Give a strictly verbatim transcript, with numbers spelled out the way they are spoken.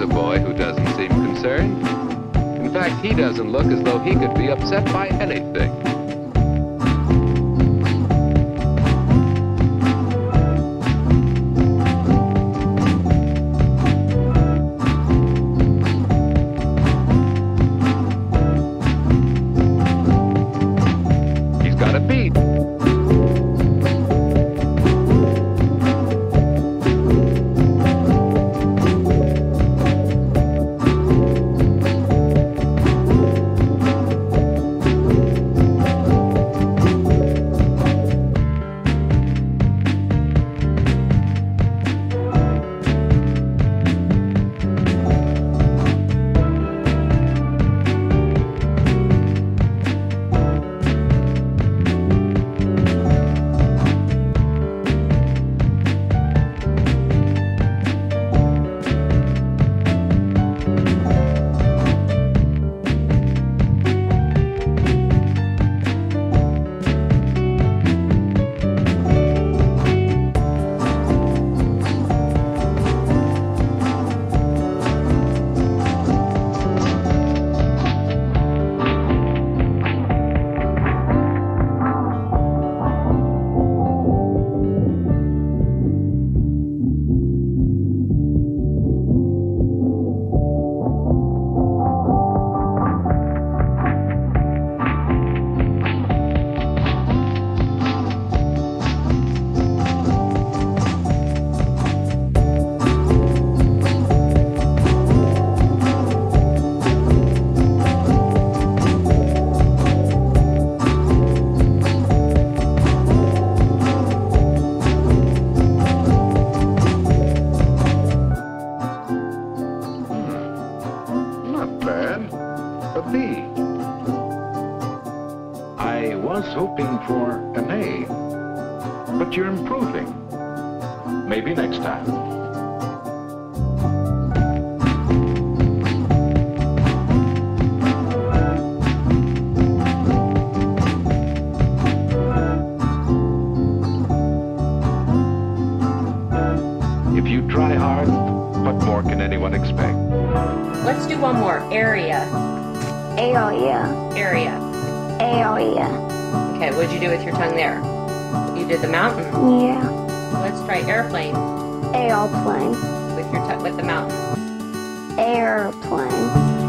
Here's a boy who doesn't seem concerned. In fact, he doesn't look as though he could be upset by anything. Airplane. With your t- with the mountain. Airplane.